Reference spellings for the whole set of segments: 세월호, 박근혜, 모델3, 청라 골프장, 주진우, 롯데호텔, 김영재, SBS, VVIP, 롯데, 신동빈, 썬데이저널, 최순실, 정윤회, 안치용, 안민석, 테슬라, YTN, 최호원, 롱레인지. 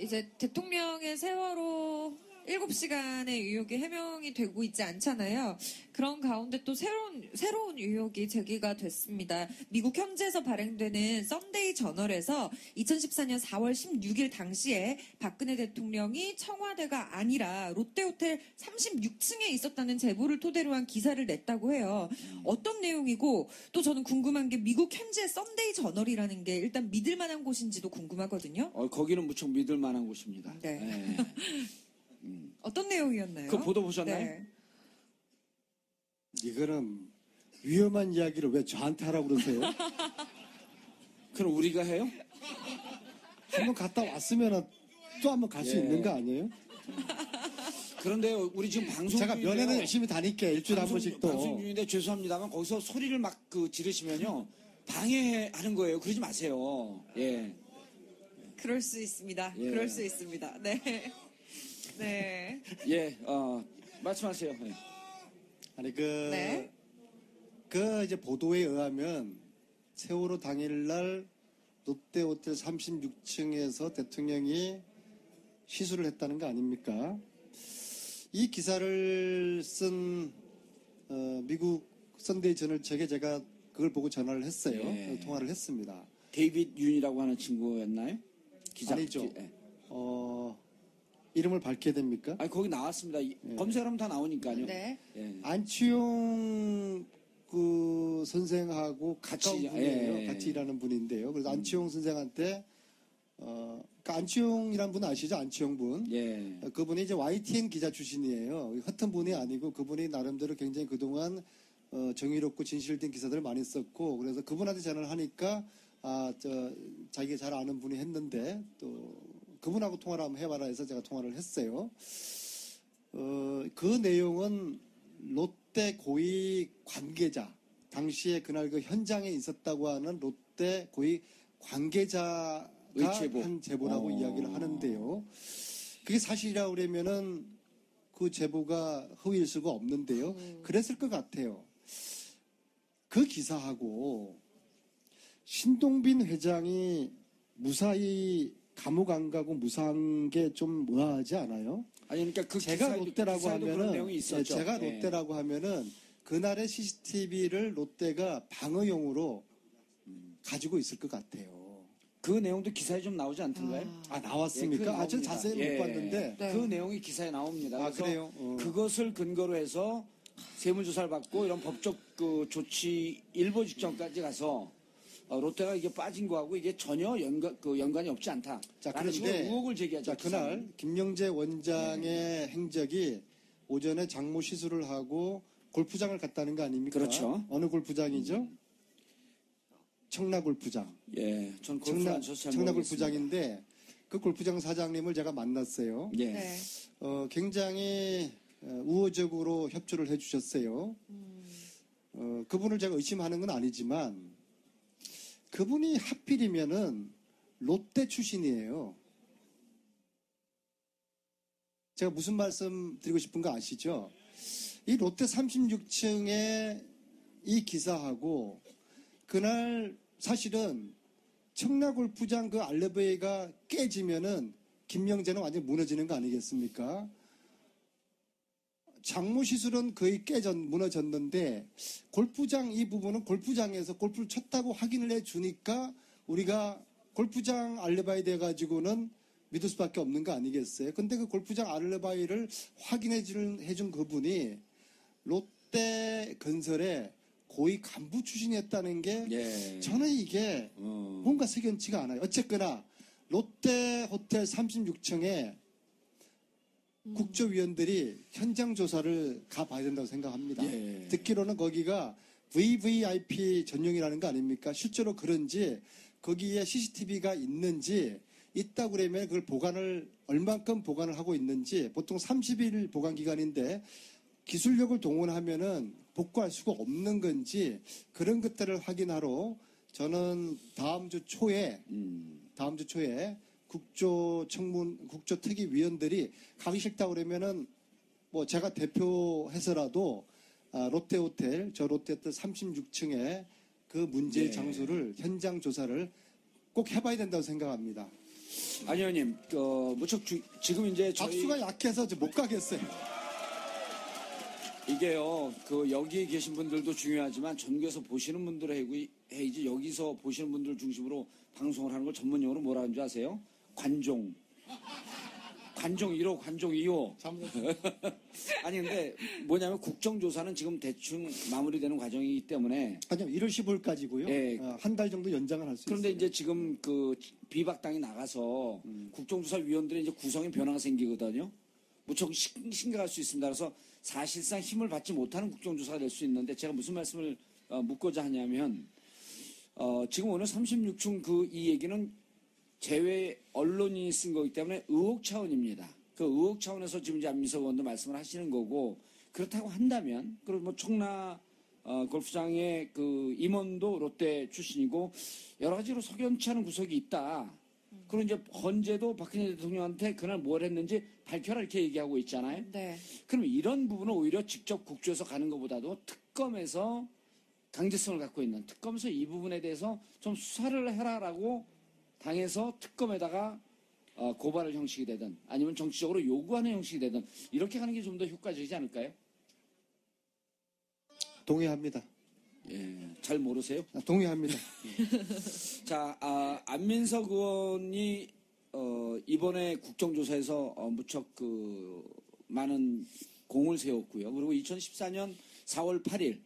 이제 대통령의 세월호 7시간의 의혹이 해명이 되고 있지 않잖아요. 그런 가운데 또 새로운 의혹이 제기가 됐습니다. 미국 현지에서 발행되는 썬데이저널에서 2014년 4월 16일 당시에 박근혜 대통령이 청와대가 아니라 롯데호텔 36층에 있었다는 제보를 토대로 한 기사를 냈다고 해요. 어떤 내용이고 또 저는 궁금한 게 미국 현지의 썬데이저널이라는 게 일단 믿을 만한 곳인지도 궁금하거든요. 거기는 무척 믿을 만한 곳입니다. 네. 네. 어떤 내용이었나요? 그 보도 보셨나요? 네. 이거는 위험한 이야기를 왜 저한테 하라고 그러세요? 그럼 우리가 해요? 한번 갔다 왔으면 또 한번 갈 수 있는 거 아니에요? 그런데요, 우리 지금 방송 제가 면회는 열심히 다닐게 일주일에 한 번씩 또. 방송 중인데 죄송합니다만 거기서 소리를 막 지르시면요 방해하는 거예요. 그러지 마세요. 예. 그럴 수 있습니다. 예. 그럴 수 있습니다. 네. 네. 예, 말씀하세요. 네. 아니, 네? 이제 보도에 의하면 세월호 당일날 롯데호텔 36층에서 대통령이 시술을 했다는 거 아닙니까? 이 기사를 쓴, 미국 썬데이저널 측에 제가 그걸 보고 전화를 했어요. 예. 통화를 했습니다. 데이빗 윤이라고 하는 친구였나요? 기자. 아니죠. 네. 이름을 밝혀야 됩니까? 아니, 거기 나왔습니다. 예. 검색하면 다 나오니까요. 네. 예. 안치용 그 선생하고 같이, 분이에요. 예. 같이 일하는 분인데요. 그래서 안치용 선생한테, 그러니까 안치용이라는 분 아시죠? 안치용 분. 예. 그분이 이제 YTN 기자 출신이에요. 허튼 분이 아니고 그분이 나름대로 굉장히 그동안 정의롭고 진실된 기사들을 많이 썼고, 그래서 그분한테 전화를 하니까, 자기가 잘 아는 분이 했는데, 그분하고 통화를 한번 해봐라 해서 제가 통화를 했어요. 그 내용은 롯데 고위 관계자, 당시에 그날 그 현장에 있었다고 하는 롯데 고위 관계자가 한 제보라고 이야기를 하는데요. 그게 사실이라고 그러면은 그 제보가 허위일 수가 없는데요. 그랬을 것 같아요. 그 기사하고 신동빈 회장이 무사히 감옥 안 가고 무사한 게 좀 의아하지 않아요? 아니, 그러니까 그 제가 롯데라고 하면은, 제가 롯데라고 하면은, 그날의 CCTV를 롯데가 방어용으로 가지고 있을 것 같아요. 그 내용도 기사에 좀 나오지 않던가요? 나왔습니까? 예, 저는 자세히 못 봤는데. 네. 그 내용이 기사에 나옵니다. 그래요? 그것을 근거로 해서 세무조사를 받고 이런 법적 그 조치 일보 직전까지 가서 롯데가 이게 빠진 거하고 이게 전혀 연관이 없지 않다. 자, 그런데 의혹을 제기하자. 그날 김영재 원장의 행적이 오전에 장모 시술을 하고 골프장을 갔다는 거 아닙니까? 그렇죠. 어느 골프장이죠? 청라 골프장. 예, 전 골프 안 쳐서 잘 청라 골프장인데 그 골프장 사장님을 제가 만났어요. 예. 네. 굉장히 우호적으로 협조를 해주셨어요. 그분을 제가 의심하는 건 아니지만. 그분이 하필이면은 롯데 출신이에요. 제가 무슨 말씀 드리고 싶은 거 아시죠? 이 롯데 36층의 이 기사하고 그날 사실은 청라 골프장 그 엘리베이터가 깨지면은 김명재는 완전히 무너지는 거 아니겠습니까? 장모 시술은 거의 무너졌는데, 골프장 이 부분은 골프장에서 골프를 쳤다고 확인을 해주니까, 우리가 골프장 알리바이 돼가지고는 믿을 수밖에 없는 거 아니겠어요? 근데 그 골프장 알리바이를 확인해준 그분이, 롯데 건설의 고위 간부 출신이었다는 게, 예. 저는 이게 뭔가 석연치가 않아요. 어쨌거나, 롯데 호텔 36층에 국조위원들이 현장 조사를 가봐야 된다고 생각합니다. 예. 듣기로는 거기가 VVIP 전용이라는 거 아닙니까? 실제로 그런지 거기에 CCTV가 있는지 있다고 그러면 그걸 얼만큼 보관을 하고 있는지 보통 30일 보관 기간인데 기술력을 동원하면은 복구할 수가 없는 건지 그런 것들을 확인하러 저는 다음 주 초에 국조특위위원들이 가기 싫다고 그러면은, 뭐, 제가 대표해서라도, 롯데호텔, 저 롯데호텔 36층에 그 문제의 장소를, 현장 조사를 꼭 해봐야 된다고 생각합니다. 아니, 의원님, 무척 지금 이제 저희 박수가 약해서 이제 못 가겠어요. 이게요, 여기에 계신 분들도 중요하지만 전국에서 보시는 분들 해야지, 여기서 보시는 분들 중심으로 방송을 하는 걸 전문용어로 뭐라 하는지 아세요? 관종. 관종 1호, 관종 2호. 아니, 근데 뭐냐면 국정조사는 지금 대충 마무리되는 과정이기 때문에. 아니요, 1월 15일까지고요. 예. 한 달 정도 연장을 할 수 있습니다. 그런데 있어요. 이제 지금 비박당이 나가서 국정조사위원들의 이제 구성에 변화가 생기거든요. 무척 심각할 수 있습니다. 그래서 사실상 힘을 받지 못하는 국정조사가 될 수 있는데, 제가 무슨 말씀을 묻고자 하냐면, 지금 오늘 36층 이 얘기는 제외 언론이 쓴 거기 때문에 의혹 차원입니다. 그 의혹 차원에서 지금 이제 안민석 의원도 말씀을 하시는 거고, 그렇다고 한다면, 그리고 뭐 청라 골프장의 임원도 롯데 출신이고, 여러 가지로 석연치 않은 구석이 있다. 그리고 이제 헌재도 박근혜 대통령한테 그날 뭘 했는지 밝혀라 이렇게 얘기하고 있잖아요. 네. 그럼 이런 부분은 오히려 직접 국조에서 가는 것보다도 특검에서 강제성을 갖고 있는, 특검에서 이 부분에 대해서 좀 수사를 해라라고 당에서 특검에다가 고발을 형식이 되든 아니면 정치적으로 요구하는 형식이 되든 이렇게 가는 게 좀 더 효과적이지 않을까요? 동의합니다. 예, 잘 모르세요? 동의합니다. 자, 안민석 의원이 이번에 국정조사에서 무척 많은 공을 세웠고요. 그리고 2014년 4월 8일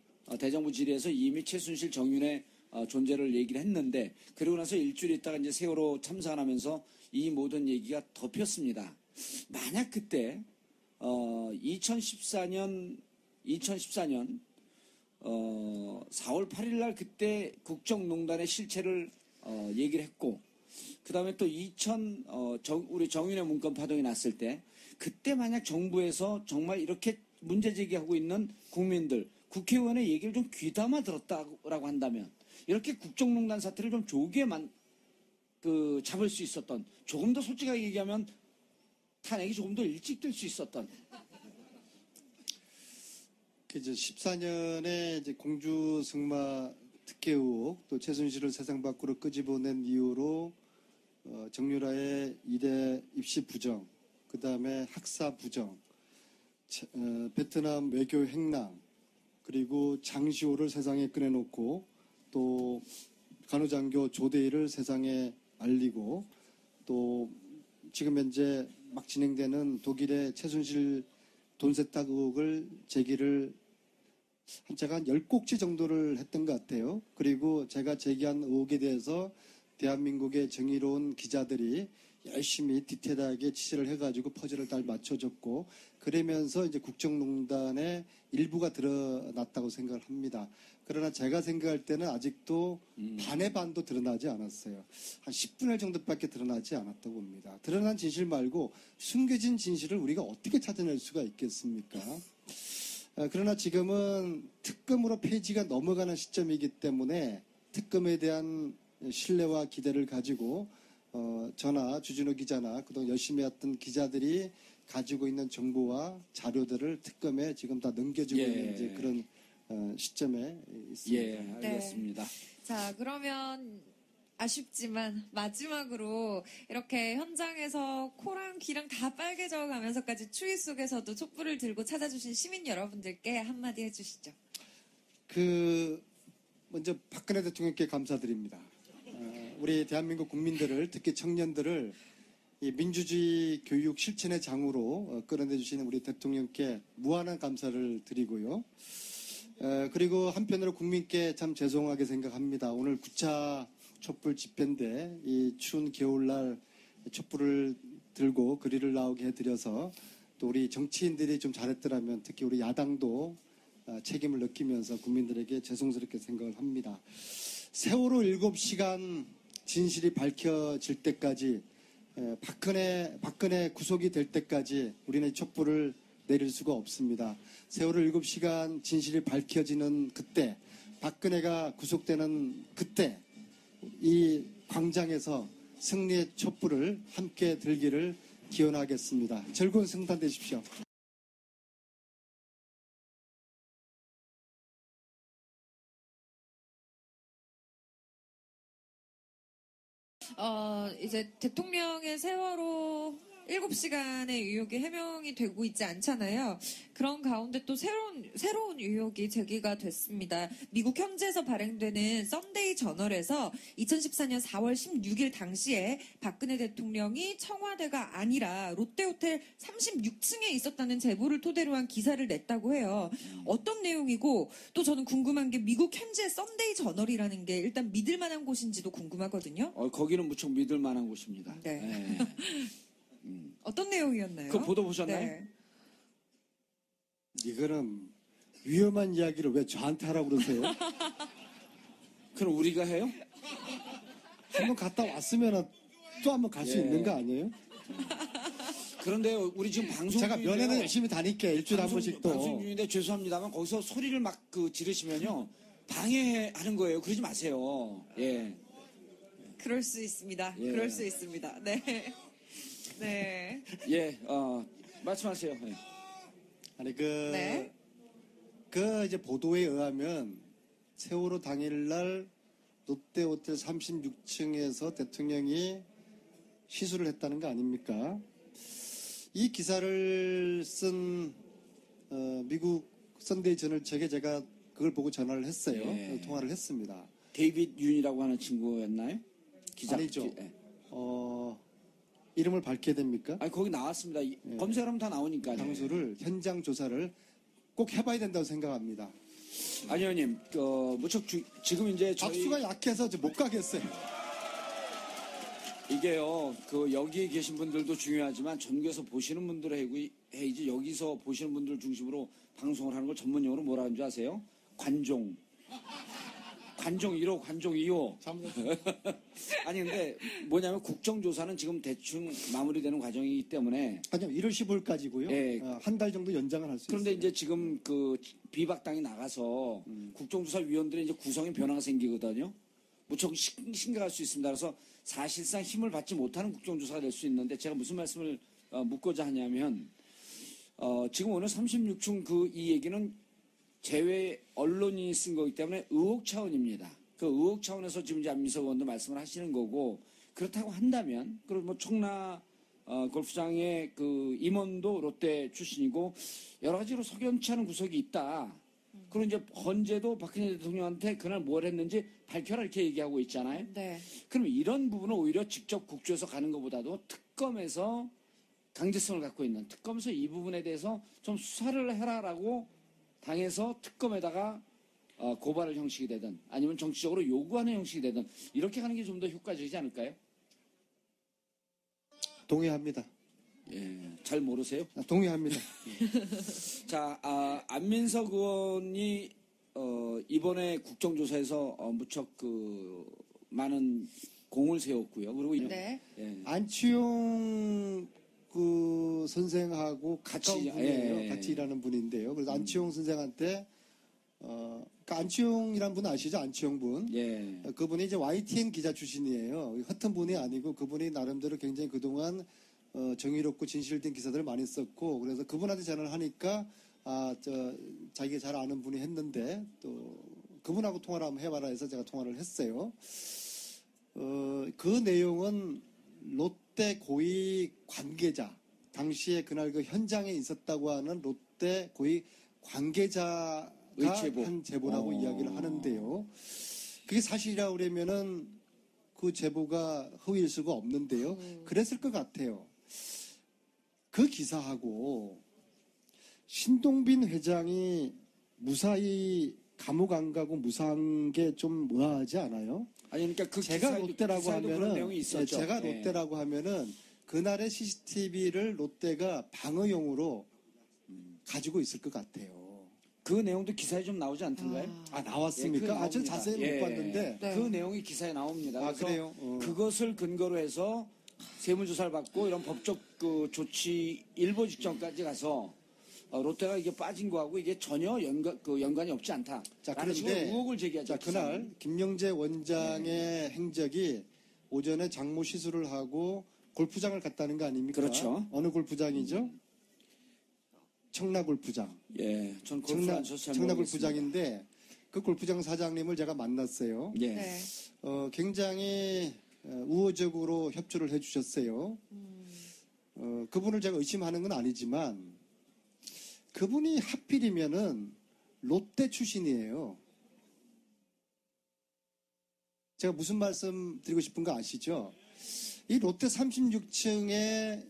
대정부 질의에서 이미 최순실, 정윤회 존재를 얘기를 했는데, 그리고 나서 일주일 있다가 이제 세월호 참사하면서 이 모든 얘기가 덮였습니다. 만약 그때 2014년 4월 8일 날 그때 국정농단의 실체를 얘기를 했고, 그 다음에 또 우리 정윤회 문건 파동이 났을 때, 그때 만약 정부에서 정말 이렇게 문제 제기하고 있는 국민들, 국회의원의 얘기를 좀 귀담아 들었다고 한다면, 이렇게 국정농단 사태를 좀 조기에만 잡을 수 있었던, 조금 더 솔직하게 얘기하면 탄핵이 조금 더 일찍 될 수 있었던, 이제 14년에 이제 공주 승마 특혜 의혹, 또 최순실을 세상 밖으로 끄집어낸 이후로 정유라의 2대 입시 부정, 그 다음에 학사 부정, 베트남 외교 행랑, 그리고 장시호를 세상에 꺼내놓고 또 간호장교 조대희를 세상에 알리고, 또 지금 현재 막 진행되는 독일의 최순실 돈세탁 의혹을 제기를 제가 한 10꼭지 정도를 했던 것 같아요. 그리고 제가 제기한 의혹에 대해서 대한민국의 정의로운 기자들이 열심히 디테일하게 취재를 해가지고 퍼즐을 잘 맞춰줬고, 그러면서 이제 국정농단의 일부가 드러났다고 생각을 합니다. 그러나 제가 생각할 때는 아직도 반의 반도 드러나지 않았어요. 한 10분의 1 정도밖에 드러나지 않았다고 봅니다. 드러난 진실 말고 숨겨진 진실을 우리가 어떻게 찾아낼 수가 있겠습니까? 그러나 지금은 특검으로 페이지가 넘어가는 시점이기 때문에 특검에 대한 신뢰와 기대를 가지고 저나 주진우 기자나 그동안 열심히 했던 기자들이 가지고 있는 정보와 자료들을 특검에 지금 다 넘겨주고 있는 이제 그런 시점에 있습니다. 예, 알겠습니다. 네. 자, 그러면 아쉽지만 마지막으로 이렇게 현장에서 코랑 귀랑 다 빨개져 가면서까지 추위 속에서도 촛불을 들고 찾아주신 시민 여러분들께 한마디 해주시죠. 먼저 박근혜 대통령께 감사드립니다. 우리 대한민국 국민들을, 특히 청년들을 이 민주주의 교육 실천의 장으로 끌어내주시는 우리 대통령께 무한한 감사를 드리고요. 그리고 한편으로 국민께 참 죄송하게 생각합니다. 오늘 9차 촛불 집회인데 이 추운 겨울날 촛불을 들고 거리를 나오게 해드려서, 또 우리 정치인들이 좀 잘했더라면, 특히 우리 야당도 책임을 느끼면서 국민들에게 죄송스럽게 생각을 합니다. 세월호 7시간 진실이 밝혀질 때까지, 박근혜 구속이 될 때까지 우리는 촛불을 내릴 수가 없습니다. 세월호 7시간 진실이 밝혀지는 그때, 박근혜가 구속되는 그때, 이 광장에서 승리의 촛불을 함께 들기를 기원하겠습니다. 즐거운 성탄 되십시오. 이제 대통령의 세월호 7시간의 의혹이 해명이 되고 있지 않잖아요. 그런 가운데 또 새로운 의혹이 제기가 됐습니다. 미국 현지에서 발행되는 썬데이저널에서 2014년 4월 16일 당시에 박근혜 대통령이 청와대가 아니라 롯데호텔 36층에 있었다는 제보를 토대로 한 기사를 냈다고 해요. 어떤 내용이고 또 저는 궁금한 게 미국 현지의 썬데이저널이라는 게 일단 믿을 만한 곳인지도 궁금하거든요. 거기는 무척 믿을 만한 곳입니다. 네. 네. 어떤 내용이었나요? 그거 보도 보셨나요? 네. 이거는 위험한 이야기를 왜 저한테 하라고 그러세요? 그럼 우리가 해요? 한번 갔다 왔으면 또 한번 갈 수 있는 거 아니에요? 그런데 우리 지금 방송 제가 면회는 열심히 다닐게 일주일에 한 번씩 또 방송 중인데 죄송합니다만 거기서 소리를 막 지르시면요 방해하는 거예요. 그러지 마세요. 예. 그럴 수 있습니다. 예. 그럴 수 있습니다. 네. 네. 예, 말씀하세요. 네. 아니, 네? 이제 보도에 의하면 세월호 당일날 롯데호텔 36층에서 대통령이 시술을 했다는 거 아닙니까? 이 기사를 쓴, 미국 썬데이 저널 책에 제가 그걸 보고 전화를 했어요. 예. 통화를 했습니다. 데이빗 윤이라고 하는 친구였나요? 기자. 아니죠. 네. 이름을 밝혀야 됩니까? 아니, 거기 나왔습니다. 예. 검색하면 다 나오니까요. 장소를, 현장 조사를 꼭 해봐야 된다고 생각합니다. 아니, 형님, 무척 지금 이제 저희. 박수가 약해서 못 가겠어요. 이게요, 여기에 계신 분들도 중요하지만 전국에서 보시는 분들 해야지 여기서 보시는 분들 중심으로 방송을 하는 걸 전문용어로 뭐라 하는 줄 아세요? 관종. 관종 1호, 관종 2호. 아니, 근데 뭐냐면 국정조사는 지금 대충 마무리되는 과정이기 때문에. 아니요, 1월 15일까지고요. 예. 한 달 정도 연장을 할 수 있습니다. 그런데 있어요. 이제 지금 비박당이 나가서 국정조사위원들의 이제 구성에 변화가 생기거든요. 무척 심각할 수 있습니다. 그래서 사실상 힘을 받지 못하는 국정조사가 될 수 있는데 제가 무슨 말씀을 묻고자 하냐면, 지금 오늘 36층 이 얘기는 제외 언론이 쓴 거기 때문에 의혹 차원입니다. 그 의혹 차원에서 지금 이제 안민석 의원도 말씀을 하시는 거고, 그렇다고 한다면, 그리고 뭐 청라 골프장의 임원도 롯데 출신이고, 여러 가지로 석연치 않은 구석이 있다. 그리고 이제 헌재도 박근혜 대통령한테 그날 뭘 했는지 밝혀라 이렇게 얘기하고 있잖아요. 네. 그럼 이런 부분은 오히려 직접 국조에서 가는 것보다도 특검에서 강제성을 갖고 있는, 특검에서 이 부분에 대해서 좀 수사를 해라라고 당에서 특검에다가 고발을 형식이 되든 아니면 정치적으로 요구하는 형식이 되든 이렇게 하는 게 좀 더 효과적이지 않을까요? 동의합니다. 예, 잘 모르세요? 동의합니다. 예. 자, 안민석 의원이 이번에 국정조사에서 무척 많은 공을 세웠고요. 그리고 네. 예. 안치용 선생하고 가까운 분이에요. 예. 같이 일하는 분인데요. 그래서 안치용 선생한테 안치용이란 분 아시죠? 안치용 분. 예. 그분이 이제 YTN 기자 출신이에요. 허튼 분이 아니고 그분이 나름대로 굉장히 그동안 정의롭고 진실된 기사들을 많이 썼고, 그래서 그분한테 전화를 하니까 자기가 잘 아는 분이 했는데 또 그분하고 통화를 한번 해봐라 해서 제가 통화를 했어요. 그 내용은 롯데 고위 관계자, 당시에 그날 현장에 있었다고 하는 롯데 고위 관계자가 한 제보라고 이야기를 하는데요. 그게 사실이라고 그러면은 그 제보가 허위일 수가 없는데요. 그랬을 것 같아요. 그 기사하고 신동빈 회장이 무사히 감옥 안 가고 무사한 게 좀 의아하지 않아요? 아니, 그러니까 제가 롯데라고 하면은, 제가 롯데라고 하면은, 그날의 CCTV를 롯데가 방어용으로 가지고 있을 것 같아요. 그 내용도 기사에 좀 나오지 않던가요? 나왔습니까? 예, 전 자세히 못 봤는데. 네. 그 내용이 기사에 나옵니다. 그래요? 그것을 근거로 해서 세무조사를 받고 이런 법적 조치 일보 직전까지 가서 롯데가 이게 빠진 거하고 이게 전혀 연관이 없지 않다. 자, 그런데 의혹을 제기하죠. 자, 그날 김영재 원장의 행적이 오전에 장모 시술을 하고 골프장을 갔다는 거 아닙니까? 그렇죠. 어느 골프장이죠? 청라 골프장. 예, 전 청라 골프장인데 그 골프장 사장님을 제가 만났어요. 예. 굉장히 우호적으로 협조를 해주셨어요. 그분을 제가 의심하는 건 아니지만 그분이 하필이면은 롯데 출신이에요. 제가 무슨 말씀 드리고 싶은 거 아시죠? 이 롯데 36층의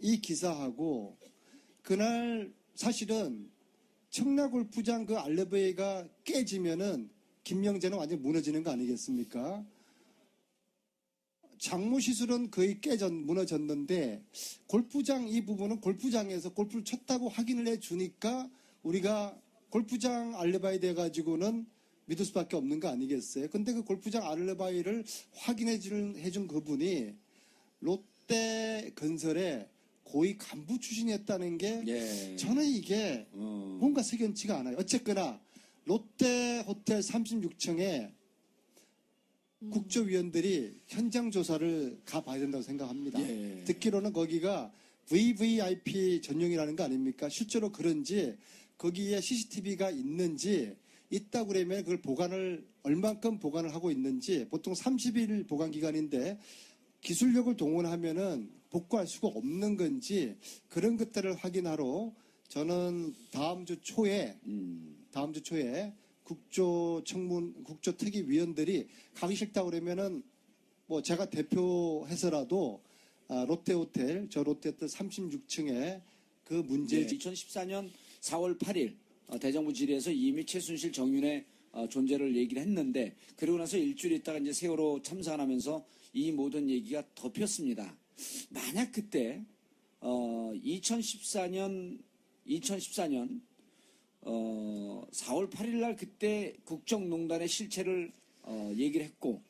이 기사하고 그날 사실은 청라 골프장 그 알레베이가 깨지면은 김명재는 완전히 무너지는 거 아니겠습니까? 장모시술은 거의 무너졌는데 골프장 이 부분은 골프장에서 골프를 쳤다고 확인을 해주니까 우리가 골프장 알레바이 돼가지고는 믿을 수밖에 없는 거 아니겠어요? 근데 그 골프장 알레바이를 확인해준 그분이 롯데 건설에 고위 간부 출신이었다는 게 예. 저는 이게 뭔가 석연치가 않아요. 어쨌거나 롯데호텔 36층에 국조위원들이 현장 조사를 가봐야 된다고 생각합니다. 예. 듣기로는 거기가 VVIP 전용이라는 거 아닙니까? 실제로 그런지 거기에 CCTV가 있는지 있다고 그러면 그걸 보관을 얼만큼 보관을 하고 있는지 보통 30일 보관 기간인데 기술력을 동원하면은 복구할 수가 없는 건지 그런 것들을 확인하러 저는 다음 주 초에 국조 특위 위원들이 가기 싫다 그러면은 뭐 제가 대표해서라도 롯데호텔 저 롯데호텔 36층에 그 문제 2014년 4월 8일 대정부 질의에서 이미 최순실 정윤회 존재를 얘기를 했는데 그러고 나서 일주일 있다가 이제 세월호 참사하면서 이 모든 얘기가 덮였습니다. 만약 그때 2014년 4월 8일 날 그때 국정농단의 실체를 얘기를 했고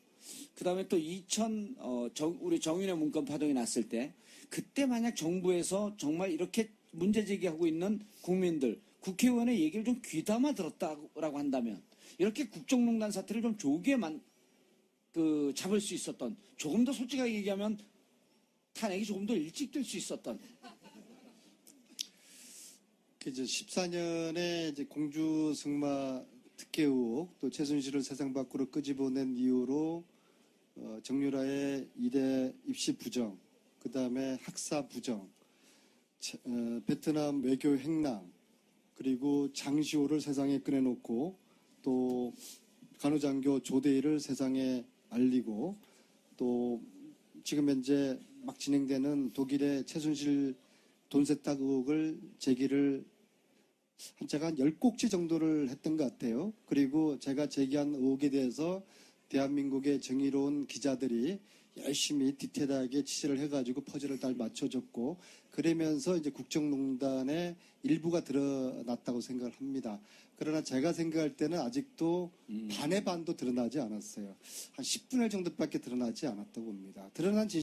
그다음에 또 우리 정윤회 문건 파동이 났을 때 그때 만약 정부에서 정말 이렇게 문제 제기하고 있는 국민들 국회의원의 얘기를 좀 귀담아 들었다고 한다면 이렇게 국정농단 사태를 좀 조기에만 잡을 수 있었던 조금 더 솔직하게 얘기하면 탄핵이 조금 더 일찍 될 수 있었던 14년에 이제 공주 승마 특혜 의혹 또 최순실을 세상 밖으로 끄집어낸 이후로 정유라의 2대 입시 부정 그 다음에 학사 부정 베트남 외교 행랑 그리고 장시호를 세상에 꺼내놓고 또 간호장교 조대희를 세상에 알리고 또 지금 현재 막 진행되는 독일의 최순실 돈세탁 의혹을 제기를 제가 한 10꼭지 정도를 했던 것 같아요. 그리고 제가 제기한 의혹에 대해서 대한민국의 정의로운 기자들이 열심히 디테일하게 취재를 해가지고 퍼즐을 잘 맞춰줬고 그러면서 이제 국정농단의 일부가 드러났다고 생각을 합니다. 그러나 제가 생각할 때는 아직도 반의 반도 드러나지 않았어요. 한 10분의 1 정도밖에 드러나지 않았다고 봅니다. 드러난